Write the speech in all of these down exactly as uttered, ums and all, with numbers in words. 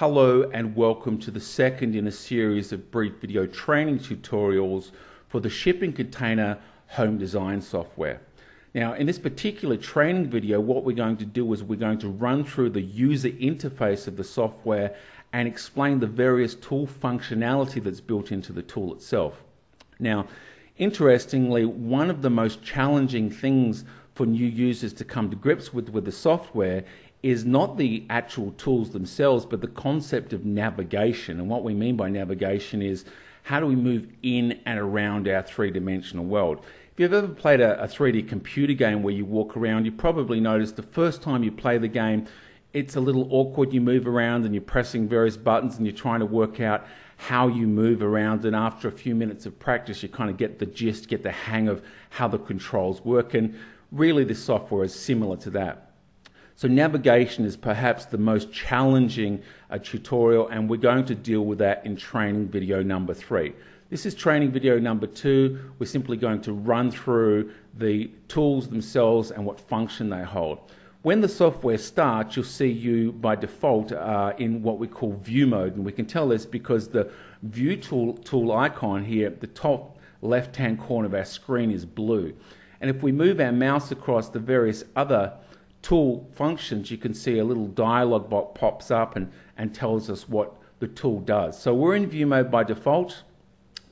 Hello and welcome to the second in a series of brief video training tutorials for the shipping container home design software. Now, in this particular training video, what we're going to do is we're going to run through the user interface of the software and explain the various tool functionality that's built into the tool itself. Now, interestingly, one of the most challenging things for new users to come to grips with with the software is not the actual tools themselves, but the concept of navigation. And what we mean by navigation is, how do we move in and around our three-dimensional world? If you've ever played a, a three D computer game where you walk around, you probably notice the first time you play the game, it's a little awkward. You move around and you're pressing various buttons and you're trying to work out how you move around, and after a few minutes of practice, you kind of get the gist, get the hang of how the controls work, and really this software is similar to that. So navigation is perhaps the most challenging uh, tutorial, and we're going to deal with that in training video number three. This is training video number two. We're simply going to run through the tools themselves and what function they hold. When the software starts, you'll see you by default uh, in what we call view mode, and we can tell this because the view tool, tool icon here at the top left-hand corner of our screen is blue. And if we move our mouse across the various other tool functions, you can see a little dialog box pops up and, and tells us what the tool does. So we're in view mode by default.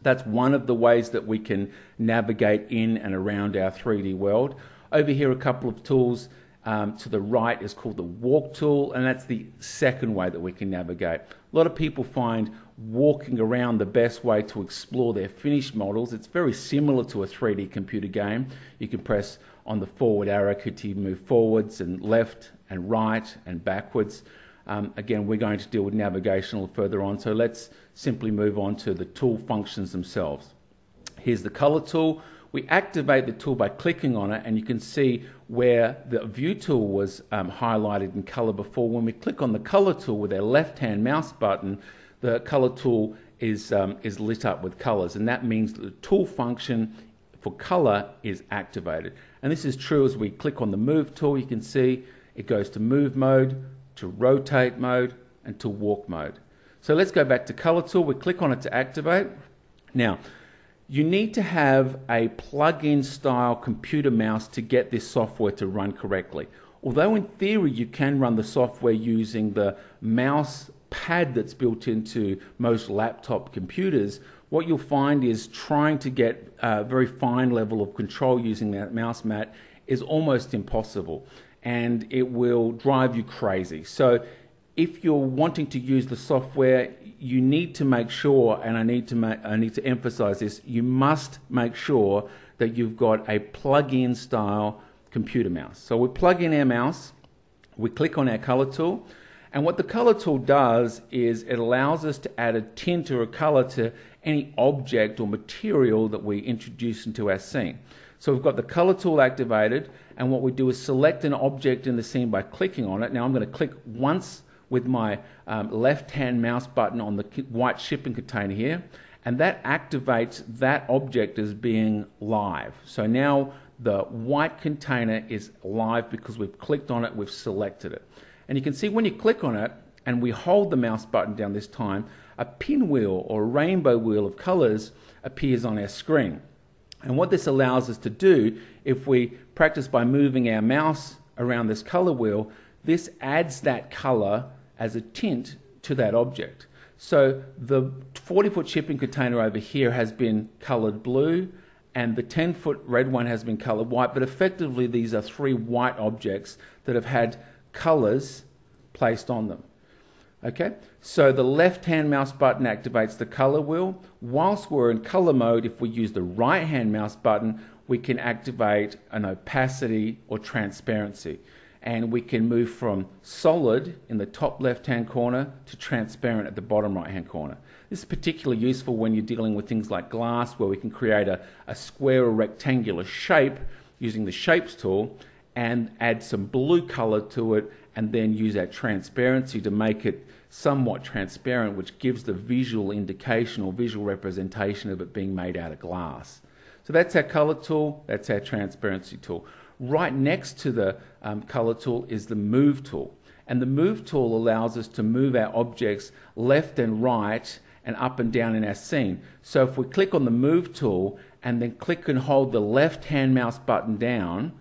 That's one of the ways that we can navigate in and around our three D world. Over here, a couple of tools um, to the right is called the walk tool, and that's the second way that we can navigate. A lot of people find walking around the best way to explore their finished models. It's very similar to a three D computer game. You can press on the forward arrow to move forwards and left and right and backwards. Um, again, we're going to deal with navigational further on, so let's simply move on to the tool functions themselves. Here's the color tool. We activate the tool by clicking on it, and you can see where the view tool was um, highlighted in color before. When we click on the color tool with our left-hand mouse button, the color tool is, um, is lit up with colors, and that means that the tool function for color is activated. And this is true as we click on the move tool. You can see it goes to move mode, to rotate mode, and to walk mode. So let's go back to color tool. We click on it to activate. Now, you need to have a plug-in style computer mouse to get this software to run correctly. Although in theory you can run the software using the mouse pad that's built into most laptop computers, what you'll find is trying to get a very fine level of control using that mouse mat is almost impossible, and it will drive you crazy. So if you're wanting to use the software, you need to make sure, and I need to make, I need to emphasize this, you must make sure that you've got a plug-in style computer mouse. So we plug in our mouse, we click on our color tool, and what the color tool does is it allows us to add a tint or a color to any object or material that we introduce into our scene. So we've got the color tool activated, and what we do is select an object in the scene by clicking on it. Now I'm going to click once with my um, left-hand mouse button on the white shipping container here, and that activates that object as being live. So now the white container is live because we've clicked on it, we've selected it. And you can see when you click on it and we hold the mouse button down this time, a pinwheel or a rainbow wheel of colors appears on our screen. And what this allows us to do, if we practice by moving our mouse around this color wheel, this adds that color as a tint to that object. So the forty foot shipping container over here has been colored blue, and the ten foot red one has been colored white, but effectively these are three white objects that have had colors placed on them. Okay, so the left-hand mouse button activates the color wheel. Whilst we're in color mode, if we use the right-hand mouse button, we can activate an opacity or transparency. And we can move from solid in the top left-hand corner to transparent at the bottom right-hand corner. This is particularly useful when you're dealing with things like glass, where we can create a, a square or rectangular shape using the shapes tool, and add some blue color to it, and then use our transparency to make it somewhat transparent, which gives the visual indication or visual representation of it being made out of glass. So that's our color tool, that's our transparency tool. Right next to the um, color tool is the move tool. And the move tool allows us to move our objects left and right and up and down in our scene. So if we click on the move tool and then click and hold the left hand mouse button down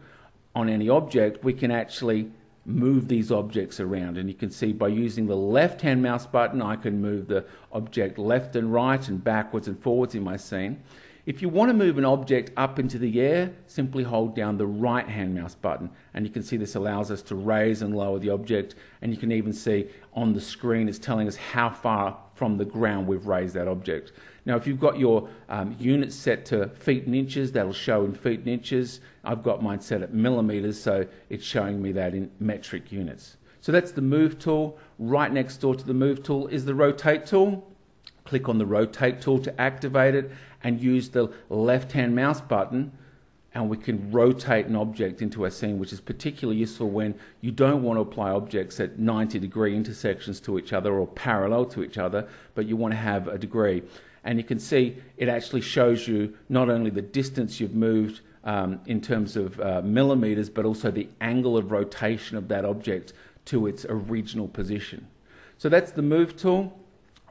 on any object, we can actually move these objects around. And you can see by using the left hand mouse button, I can move the object left and right and backwards and forwards in my scene. If you want to move an object up into the air, simply hold down the right hand mouse button, and you can see this allows us to raise and lower the object, and you can even see on the screen it's telling us how far from the ground we've raised that object. Now if you've got your um, units set to feet and inches, that'll show in feet and inches. I've got mine set at millimeters, so it's showing me that in metric units. So that's the move tool. Right next door to the move tool is the rotate tool. Click on the rotate tool to activate it and use the left hand mouse button, and we can rotate an object into our scene, which is particularly useful when you don't want to apply objects at ninety degree intersections to each other or parallel to each other, but you want to have a degree. And you can see it actually shows you not only the distance you've moved um, in terms of uh, millimeters, but also the angle of rotation of that object to its original position. So that's the move tool.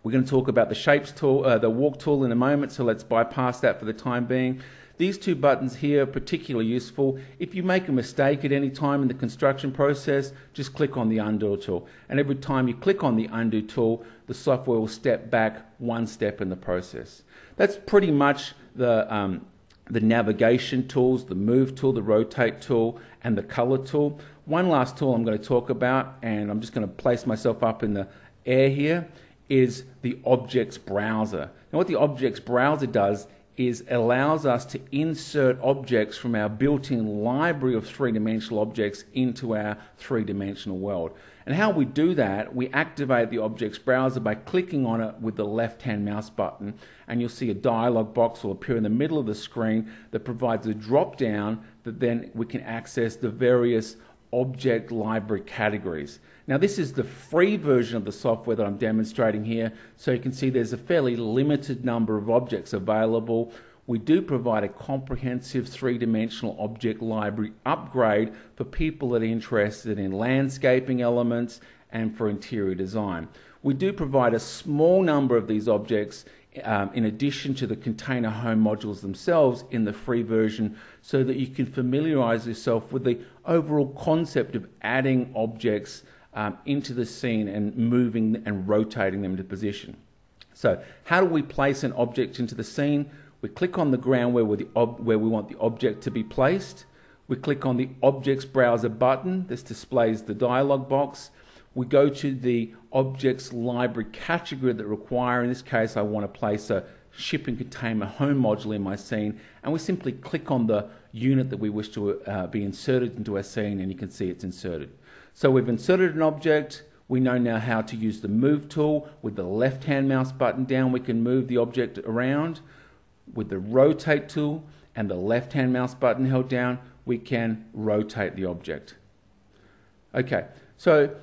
We're going to talk about the shapes tool, uh, the walk tool in a moment, so let's bypass that for the time being. These two buttons here are particularly useful. If you make a mistake at any time in the construction process, just click on the undo tool. And every time you click on the undo tool, the software will step back one step in the process. That's pretty much the, um, the navigation tools, the move tool, the rotate tool, and the color tool. One last tool I'm going to talk about, and I'm just going to place myself up in the air here, is the objects browser. Now what the objects browser does is allows us to insert objects from our built-in library of three-dimensional objects into our three-dimensional world. And how we do that, we activate the objects browser by clicking on it with the left-hand mouse button, and you'll see a dialog box will appear in the middle of the screen that provides a drop-down that then we can access the various object library categories. Now this is the free version of the software that I'm demonstrating here, so you can see there's a fairly limited number of objects available. We do provide a comprehensive three-dimensional object library upgrade for people that are interested in landscaping elements and for interior design. We do provide a small number of these objects Um, in addition to the container home modules themselves in the free version, so that you can familiarize yourself with the overall concept of adding objects um, into the scene and moving and rotating them into position. So how do we place an object into the scene? We click on the ground where, we're the ob where we want the object to be placed. We click on the Objects Browser button. This displays the dialog box. We go to the objects library category that require, in this case I want to place a shipping container home module in my scene, and we simply click on the unit that we wish to uh, be inserted into our scene, and you can see it's inserted. So we've inserted an object. We know now how to use the move tool. With the left hand mouse button down, we can move the object around. With the rotate tool and the left hand mouse button held down, we can rotate the object. Okay, so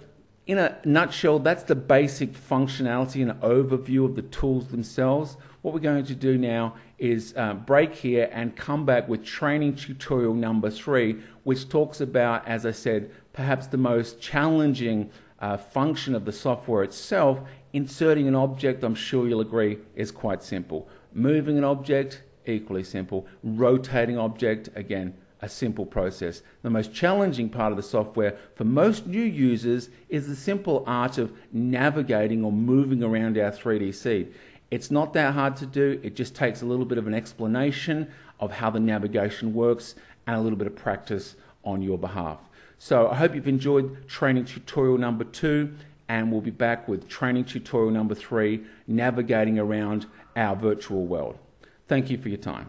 in a nutshell, that's the basic functionality and overview of the tools themselves. What we're going to do now is uh, break here and come back with training tutorial number three, which talks about, as I said, perhaps the most challenging uh, function of the software itself. Inserting an object, I'm sure you'll agree, is quite simple. Moving an object, equally simple. Rotating object, again, a simple process. The most challenging part of the software for most new users is the simple art of navigating or moving around our three D scene. It's not that hard to do. It just takes a little bit of an explanation of how the navigation works and a little bit of practice on your behalf. So I hope you've enjoyed training tutorial number two, and we'll be back with training tutorial number three, navigating around our virtual world. Thank you for your time.